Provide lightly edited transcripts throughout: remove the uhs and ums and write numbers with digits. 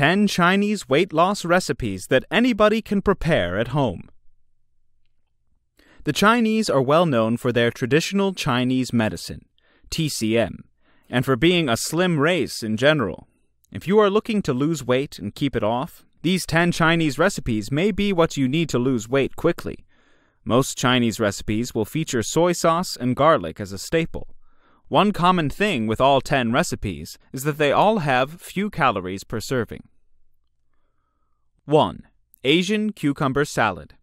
10 Chinese weight loss recipes that anybody can prepare at home. The Chinese are well known for their traditional Chinese medicine, TCM, and for being a slim race in general. If you are looking to lose weight and keep it off, these 10 Chinese recipes may be what you need to lose weight quickly. Most Chinese recipes will feature soy sauce and garlic as a staple. One common thing with all 10 recipes is that they all have few calories per serving. 1. Asian cucumber salad.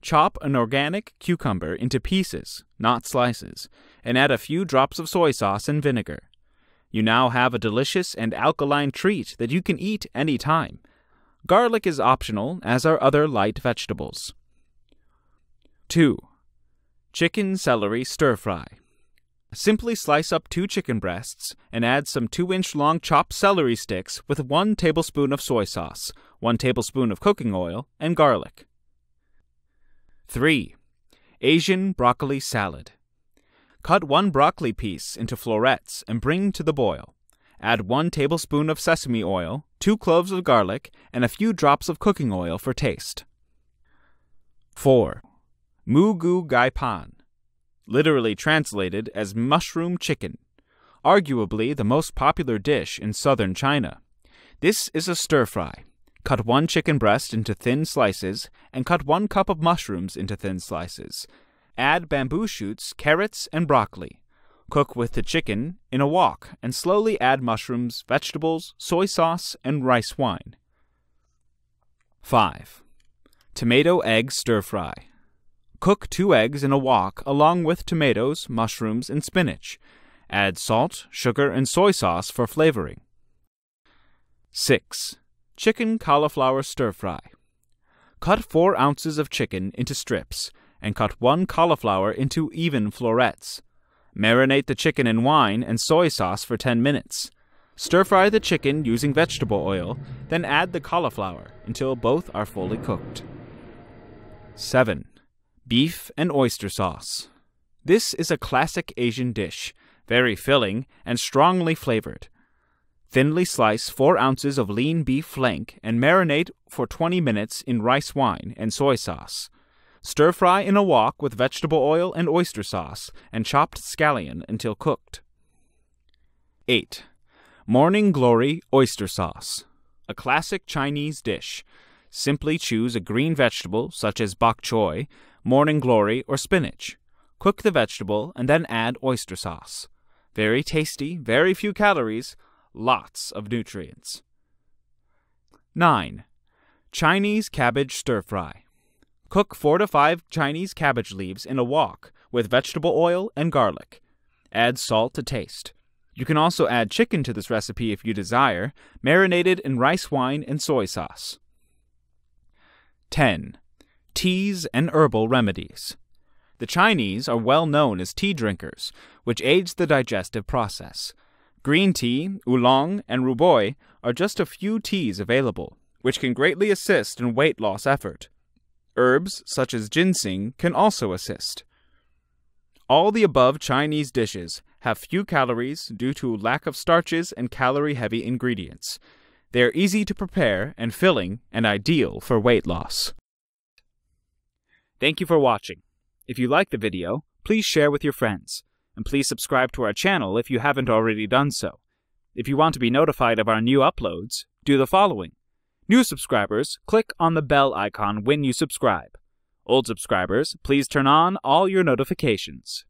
Chop an organic cucumber into pieces, not slices, and add a few drops of soy sauce and vinegar. You now have a delicious and alkaline treat that you can eat any time. Garlic is optional, as are other light vegetables. 2. Chicken celery stir fry. Simply slice up 2 chicken breasts and add some 2-inch long chopped celery sticks with 1 tablespoon of soy sauce, 1 tablespoon of cooking oil, and garlic. 3. Asian broccoli salad. Cut 1 broccoli piece into florets and bring to the boil. Add 1 tablespoon of sesame oil, 2 cloves of garlic, and a few drops of cooking oil for taste. 4. Mu Gu Gai Pan, literally translated as mushroom chicken, arguably the most popular dish in southern China. This is a stir-fry. Cut 1 chicken breast into thin slices and cut 1 cup of mushrooms into thin slices. Add bamboo shoots, carrots, and broccoli. Cook with the chicken in a wok and slowly add mushrooms, vegetables, soy sauce, and rice wine. 5. Tomato egg stir-fry. Cook 2 eggs in a wok along with tomatoes, mushrooms, and spinach. Add salt, sugar, and soy sauce for flavoring. 6. Chicken cauliflower stir-fry. Cut 4 ounces of chicken into strips and cut 1 cauliflower into even florets. Marinate the chicken in wine and soy sauce for 10 minutes. Stir-fry the chicken using vegetable oil, then add the cauliflower until both are fully cooked. 7. Beef and oyster sauce. This is a classic Asian dish, very filling and strongly flavored. Thinly slice 4 ounces of lean beef flank and marinate for 20 minutes in rice wine and soy sauce. Stir-fry in a wok with vegetable oil and oyster sauce and chopped scallion until cooked. 8. Morning Glory oyster sauce, a classic Chinese dish. Simply choose a green vegetable such as bok choy, morning glory, or spinach. Cook the vegetable and then add oyster sauce. Very tasty, very few calories, lots of nutrients. 9. Chinese cabbage stir-fry. Cook 4 to 5 Chinese cabbage leaves in a wok with vegetable oil and garlic. Add salt to taste. You can also add chicken to this recipe if you desire, marinated in rice wine and soy sauce. 10. Teas and herbal remedies. The Chinese are well known as tea drinkers, which aids the digestive process. Green tea, oolong, and rooibos are just a few teas available, which can greatly assist in weight loss effort. Herbs such as ginseng can also assist. All the above Chinese dishes have few calories due to lack of starches and calorie-heavy ingredients. They are easy to prepare and filling and ideal for weight loss. Thank you for watching. If you like the video, please share with your friends, and please subscribe to our channel if you haven't already done so. If you want to be notified of our new uploads, do the following. New subscribers, click on the bell icon when you subscribe. Old subscribers, please turn on all your notifications.